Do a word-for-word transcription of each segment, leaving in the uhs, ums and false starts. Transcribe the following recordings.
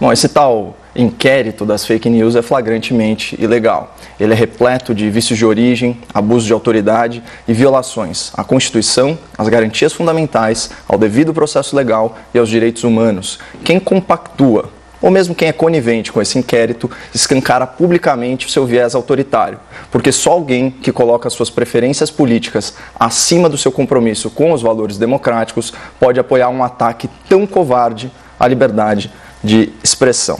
Bom, esse tal inquérito das fake news é flagrantemente ilegal. Ele é repleto de vícios de origem, abuso de autoridade e violações à Constituição, às garantias fundamentais, ao devido processo legal e aos direitos humanos. Quem compactua, ou mesmo quem é conivente com esse inquérito, escancara publicamente o seu viés autoritário, porque só alguém que coloca suas preferências políticas acima do seu compromisso com os valores democráticos pode apoiar um ataque tão covarde à liberdade de expressão.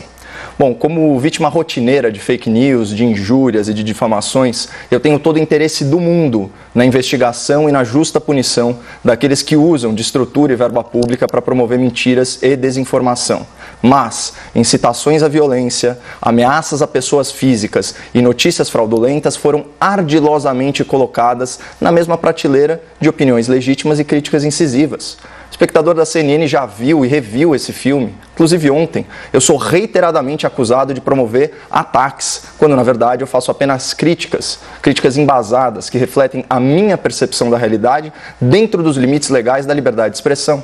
Bom, como vítima rotineira de fake news, de injúrias e de difamações, eu tenho todo o interesse do mundo na investigação e na justa punição daqueles que usam de estrutura e verba pública para promover mentiras e desinformação. Mas incitações à violência, ameaças a pessoas físicas e notícias fraudulentas foram ardilosamente colocadas na mesma prateleira de opiniões legítimas e críticas incisivas. O espectador da C N N já viu e reviu esse filme. Inclusive ontem, eu sou reiteradamente acusado de promover ataques, quando na verdade eu faço apenas críticas, críticas embasadas, que refletem a minha percepção da realidade dentro dos limites legais da liberdade de expressão.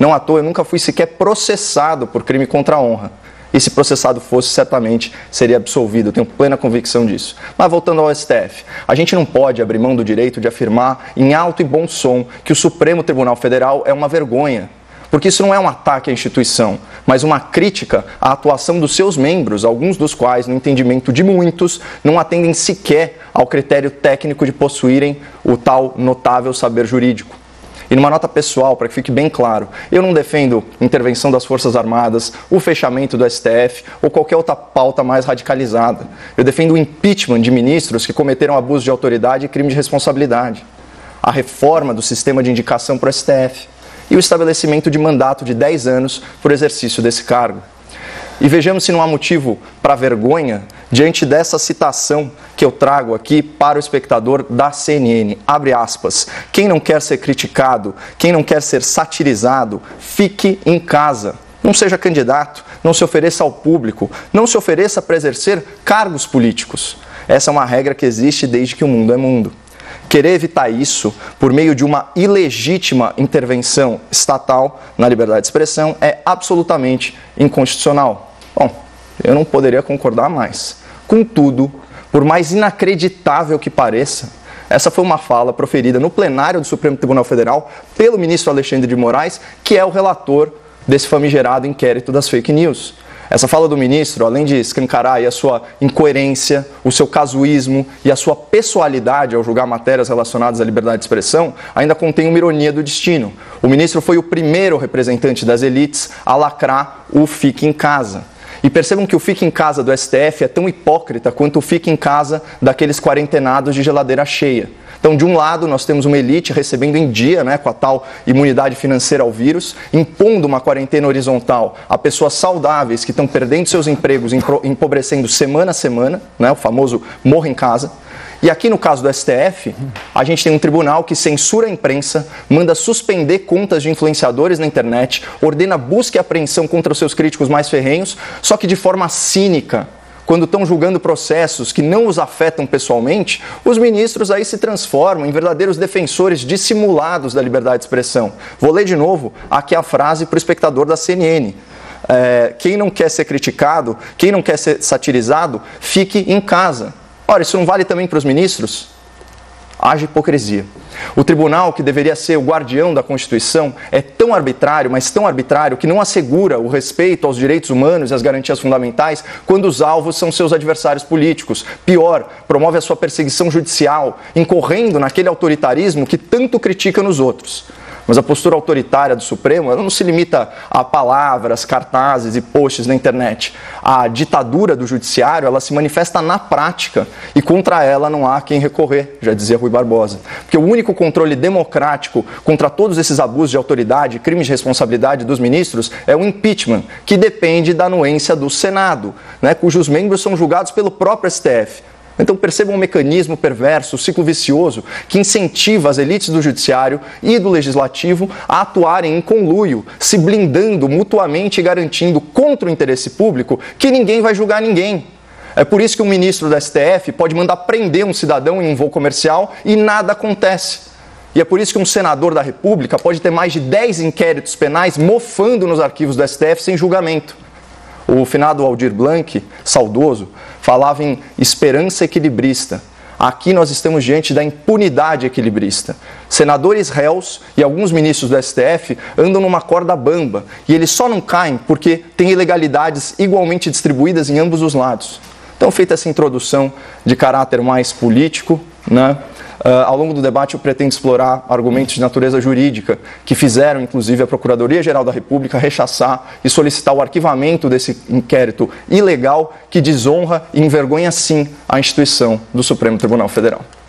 Não à toa, eu nunca fui sequer processado por crime contra a honra. E se processado fosse, certamente seria absolvido, eu tenho plena convicção disso. Mas voltando ao S T F, a gente não pode abrir mão do direito de afirmar em alto e bom som que o Supremo Tribunal Federal é uma vergonha, porque isso não é um ataque à instituição, mas uma crítica à atuação dos seus membros, alguns dos quais, no entendimento de muitos, não atendem sequer ao critério técnico de possuírem o tal notável saber jurídico. E numa nota pessoal, para que fique bem claro, eu não defendo intervenção das Forças Armadas, o fechamento do S T F ou qualquer outra pauta mais radicalizada. Eu defendo o impeachment de ministros que cometeram abuso de autoridade e crime de responsabilidade, a reforma do sistema de indicação para o S T F e o estabelecimento de mandato de dez anos por exercício desse cargo. E vejamos se não há motivo para vergonha diante dessa citação que eu trago aqui para o espectador da C N N. Abre aspas. Quem não quer ser criticado, quem não quer ser satirizado, fique em casa. Não seja candidato, não se ofereça ao público, não se ofereça para exercer cargos políticos. Essa é uma regra que existe desde que o mundo é mundo. Querer evitar isso por meio de uma ilegítima intervenção estatal na liberdade de expressão é absolutamente inconstitucional. Bom, eu não poderia concordar mais. Contudo, por mais inacreditável que pareça, essa foi uma fala proferida no plenário do Supremo Tribunal Federal pelo ministro Alexandre de Moraes, que é o relator desse famigerado inquérito das fake news. Essa fala do ministro, além de escancarar aí a sua incoerência, o seu casuísmo e a sua pessoalidade ao julgar matérias relacionadas à liberdade de expressão, ainda contém uma ironia do destino. O ministro foi o primeiro representante das elites a lacrar o fique em casa. E percebam que o fique em casa do S T F é tão hipócrita quanto o fique em casa daqueles quarentenados de geladeira cheia. Então, de um lado, nós temos uma elite recebendo em dia, né, com a tal imunidade financeira ao vírus, impondo uma quarentena horizontal a pessoas saudáveis que estão perdendo seus empregos, empobrecendo semana a semana, né, o famoso morra em casa. E aqui no caso do S T F, a gente tem um tribunal que censura a imprensa, manda suspender contas de influenciadores na internet, ordena busca e apreensão contra os seus críticos mais ferrenhos, só que de forma cínica. Quando estão julgando processos que não os afetam pessoalmente, os ministros aí se transformam em verdadeiros defensores dissimulados da liberdade de expressão. Vou ler de novo aqui a frase para o espectador da C N N. É, quem não quer ser criticado, quem não quer ser satirizado, fique em casa. Ora, isso não vale também para os ministros? Haja hipocrisia. O tribunal, que deveria ser o guardião da Constituição, é tão arbitrário, mas tão arbitrário, que não assegura o respeito aos direitos humanos e às garantias fundamentais quando os alvos são seus adversários políticos. Pior, promove a sua perseguição judicial, incorrendo naquele autoritarismo que tanto critica nos outros. Mas a postura autoritária do Supremo, ela não se limita a palavras, cartazes e posts na internet. A ditadura do judiciário, ela se manifesta na prática e contra ela não há quem recorrer, já dizia Rui Barbosa. Porque o único controle democrático contra todos esses abusos de autoridade e crimes de responsabilidade dos ministros é o impeachment, que depende da anuência do Senado, né, cujos membros são julgados pelo próprio S T F. Então percebam um mecanismo perverso, um ciclo vicioso, que incentiva as elites do judiciário e do legislativo a atuarem em conluio, se blindando mutuamente e garantindo contra o interesse público que ninguém vai julgar ninguém. É por isso que um ministro da S T F pode mandar prender um cidadão em um voo comercial e nada acontece. E é por isso que um senador da República pode ter mais de dez inquéritos penais mofando nos arquivos do S T F sem julgamento. O finado Aldir Blanc, saudoso, falava em esperança equilibrista. Aqui nós estamos diante da impunidade equilibrista. Senadores réus e alguns ministros do S T F andam numa corda bamba e eles só não caem porque tem ilegalidades igualmente distribuídas em ambos os lados. Então, feita essa introdução de caráter mais político, né? Uh, ao longo do debate eu pretendo explorar argumentos de natureza jurídica que fizeram, inclusive, a Procuradoria-Geral da República rechaçar e solicitar o arquivamento desse inquérito ilegal que desonra e envergonha, sim, a instituição do Supremo Tribunal Federal.